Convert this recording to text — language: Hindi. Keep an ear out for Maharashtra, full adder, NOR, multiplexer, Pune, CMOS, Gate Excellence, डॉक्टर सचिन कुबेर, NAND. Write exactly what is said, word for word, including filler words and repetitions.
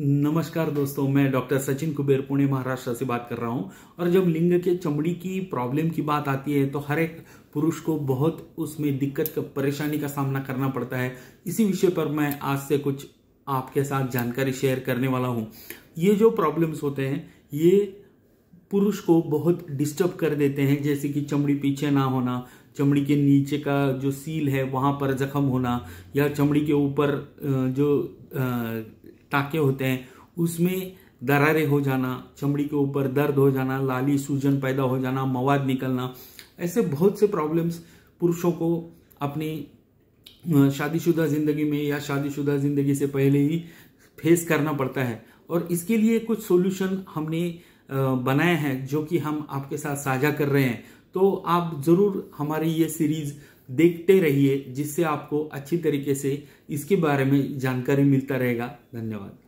नमस्कार दोस्तों, मैं डॉक्टर सचिन कुबेर पुणे महाराष्ट्र से बात कर रहा हूं। और जब लिंग के चमड़ी की प्रॉब्लम की बात आती है तो हर एक पुरुष को बहुत उसमें दिक्कत का परेशानी का सामना करना पड़ता है। इसी विषय पर मैं आज से कुछ आपके साथ जानकारी शेयर करने वाला हूं। ये जो प्रॉब्लम्स होते हैं ये पुरुष को बहुत डिस्टर्ब कर देते हैं, जैसे कि चमड़ी पीछे ना होना, चमड़ी के नीचे का जो सील है वहाँ पर जख्म होना, या चमड़ी के ऊपर जो टाके होते हैं उसमें दरारें हो जाना, चमड़ी के ऊपर दर्द हो जाना, लाली सूजन पैदा हो जाना, मवाद निकलना। ऐसे बहुत से प्रॉब्लम्स पुरुषों को अपनी शादीशुदा ज़िंदगी में या शादीशुदा ज़िंदगी से पहले ही फेस करना पड़ता है। और इसके लिए कुछ सॉल्यूशन हमने बनाए हैं जो कि हम आपके साथ साझा कर रहे हैं। तो आप ज़रूर हमारी ये सीरीज़ देखते रहिए, जिससे आपको अच्छी तरीके से इसके बारे में जानकारी मिलता रहेगा। धन्यवाद।